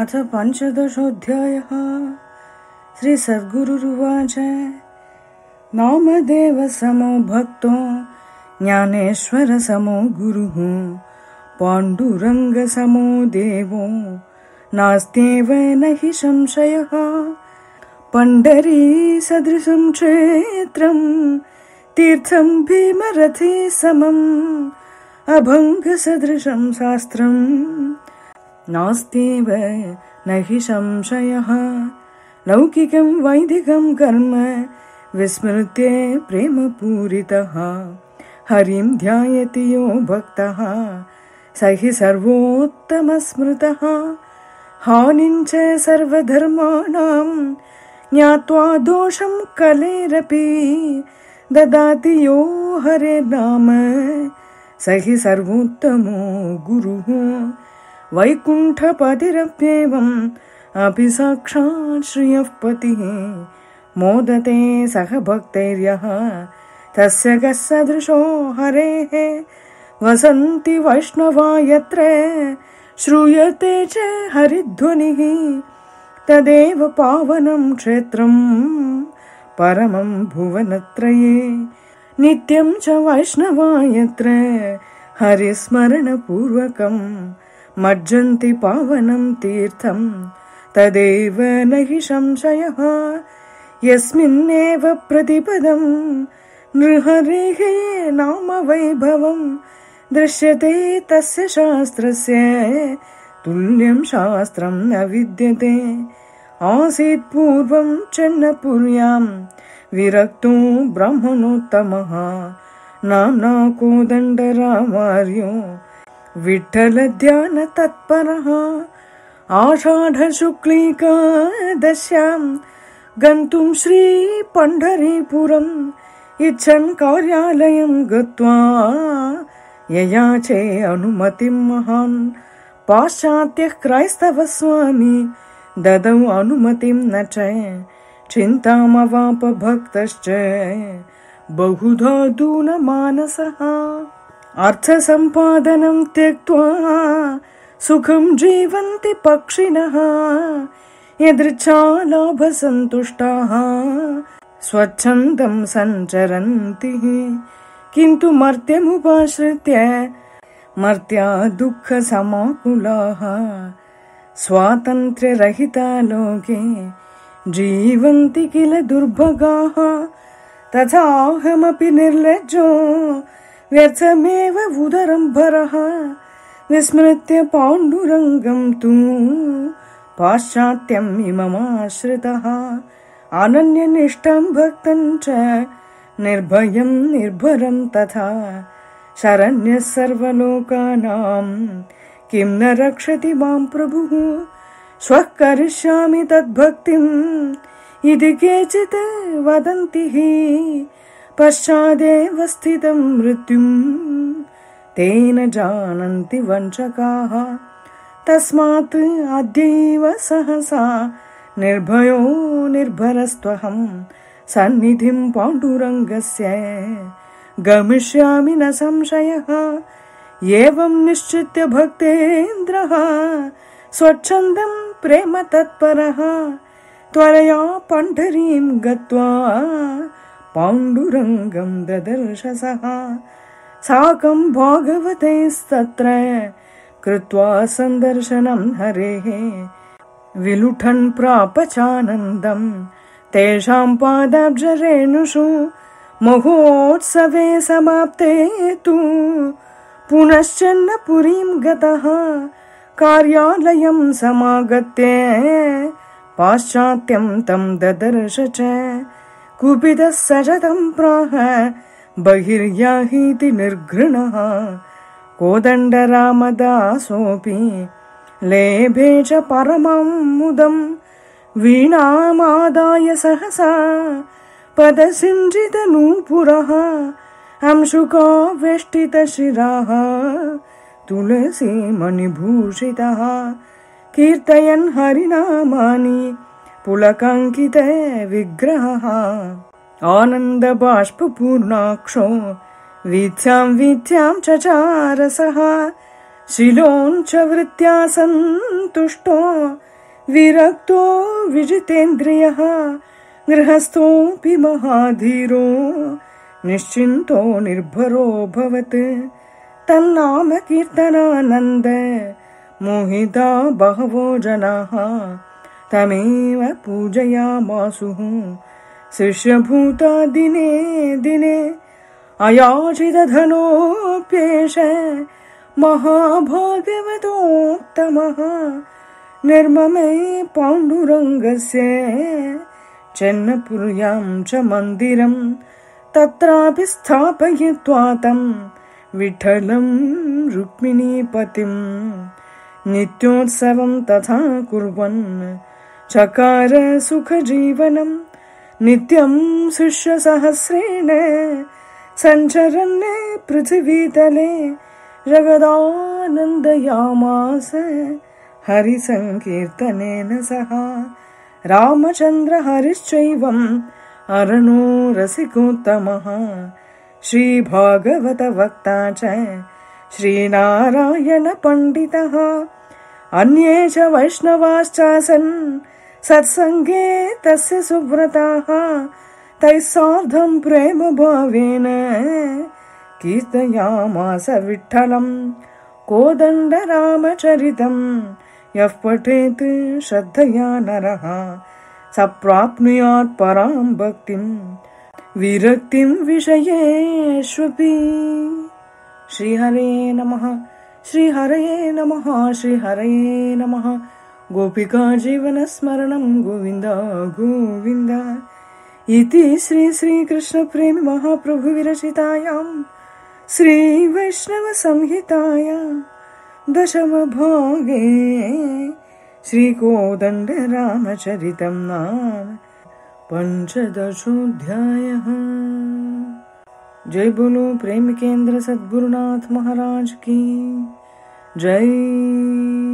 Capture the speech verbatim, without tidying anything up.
अथ पंचदशोऽध्यायः। श्री सद्गुरुरुवाच। नामदेव समो भक्तो ज्ञानेश्वर समो गुरुः पाण्डुरंग समो देवो नास्त्येव नहि संशयः। पंडरी सदृशं क्षेत्रं तीर्थं भीमरथे समम् अभंग सदृशं शास्त्रं नास्त्येव नहि संशयः। लौकिकं वैदिकं कर्म विस्मृत्य प्रेम पूरितः हरिं ध्यायति यो भक्तः स हि सर्वोत्तमस्मृतः। हानिं च सर्वधर्माणां ज्ञात्वा दोषं कलेरपि ददाति यो हरे नाम स हि सर्वोत्तमो गुरुः। वैकुण्ठपतिरप्येवम् अपि साक्षात् श्रियः पतिः मोदते सह भक्तैर्यः तस्य कः सदृशो हरेः। वसन्ति वैष्णवा यत्र श्रूयते च हरिध्वनिः तदेव पावनं क्षेत्रं परमं भुवनत्रये। नित्यं च वैष्णवा यत्र हरिस्मरणपूर्वकं मज्जन्ति पावनं तीर्थं तदेव नहि संशयः। यस्मिन्नेव प्रतिपदं नृहरेः नाम वैभवं दृश्यते तस्य शास्त्रस्य तुल्यं शास्त्रं न विद्यते। आसीत् पूर्वं चन्नपुर्यां विरक्तो ब्राह्मणोत्तमः नाम्ना कोदण्डरामार्यो विठ्ठलध्यानतत्परः। आषाढशुक्लैकादश्यां गन्तुं श्री पण्ढरीपुरम् इच्छन् कार्यालयं गत्वा ययाचे अनुमतिं महान्। पाश्चात्यः क्रैस्तवस्वामी ददौ अनुमतिं न च चिन्तामवाप भक्तश्च बहुधा दूनमानसः। अर्थसम्पादनं त्यक्त्वा सुखं जीवन्ति पक्षिणः यदृच्छा लाभसन्तुष्टाः स्वच्छन्दं सञ्चरन्ति। किन्तु मर्त्यमुपाश्रित्य मर्त्या दुःखसमाकुलाः स्वातन्त्र्यरहिता लोके जीवन्ति किल दुर्भगाः। तथा अहमपि निर्लज्जो व्यर्थमेव उदरं भरः विस्मृत्य पाण्डुरङ्गं तु पाश्चात्यम् इममाश्रितः। अनन्यनिष्ठं भक्तं च निर्भयं निर्भरं तथा शरण्यः सर्वलोकानां किं न रक्षति मां प्रभुः। श्वः करिष्यामि तद्भक्तिम् इति केचित् वदन्ति हि पश्चादेव स्थितं मृत्युं तेन जानन्ति वञ्चकाः। तस्मात् अद्यैव सहसा निर्भयो निर्भरस्त्वहं सन्निधिं पाण्डुरङ्गस्य गमिष्यामि न संशयः। एवं निश्चित्य भक्तेन्द्रः स्वच्छन्दं प्रेम तत्परः त्वरया पण्ढरीं गत्वा पाण्डुरङ्गं ददर्श सः। साकं भागवतैस्तत्र कृत्वा सन्दर्शनं हरेः विलुठन् प्रापचानन्दं तेषां पादाब्जरेणुषु महोत्सवे समाप्ते तु पुनश्चन्नपुरीं गतः। कार्यालयं समागत्य पाश्चात्यं तं ददर्श च कुपितः सशतं प्राह बहिर्याहीति निर्घृणः। कोदण्डरामदासोऽपि लेभे च परमं मुदं वीणामादाय सहसा पदसिञ्चितनूपुरः अंशुका वेष्टितशिरः तुलसीमणिभूषितः कीर्तयन् हरिनामानि पुलकाङ्कितः विग्रहः। आनन्दबाष्पपूर्णाक्षो वीथ्यां वीथ्यां चचारसः शीलोञ्च वृत्त्या सन्तुष्टो विरक्तो विजितेन्द्रियः गृहस्थोऽपि महाधीरो निश्चिन्तो निर्भरो भवत् तन्नाम कीर्तनानन्द मोहिता बहवो जनाः तमेव पूजयामासुः शिष्यभूता दिने दिने अयाचितधनोऽप्येष महाभागवतोत्तमः निर्ममे पाण्डुरङ्गस्य चन्नपुर्यां च मन्दिरं तत्रापि स्थापयित्वा तं विठलं रुक्मिणीपतिं नित्योत्सवं तथा कुर्वन् चकार सुखजीवनं नित्यं शिष्यसहस्रेण सञ्चरन्ने पृथिवीतले जगदानन्दयामास हरिसंकीर्तनेन सह रामचन्द्र हरिश्चैवं अरणो रसिकोत्तमः श्रीभागवत वक्ता च श्रीनारायण पण्डितः अन्ये च वैष्णवाश्चासन् सत्सङ्गे तस्य सुव्रताः तैः सार्धं प्रेम भावेन कीर्तयामास विठ्ठलं कोदण्डरामचरितं यः पठेत् श्रद्धया नरः स प्राप्नुयात् परां भक्तिं विरक्तिं विषयेष्वपि। श्रीहरे नमः, श्रीहरे नमः, श्रीहरे नमः। गोपिका जीवनस्मरणं गोविन्द गोविन्द इति श्री श्रीकृष्ण प्रेमी महाप्रभु विरचितायां श्री वैष्णव संहितायां दशम भागे श्री कोदण्डरामचरितं नाम पंचदशोऽध्यायः। जय बोलो प्रेम केंद्र सद्गुरुनाथ महाराज की जय।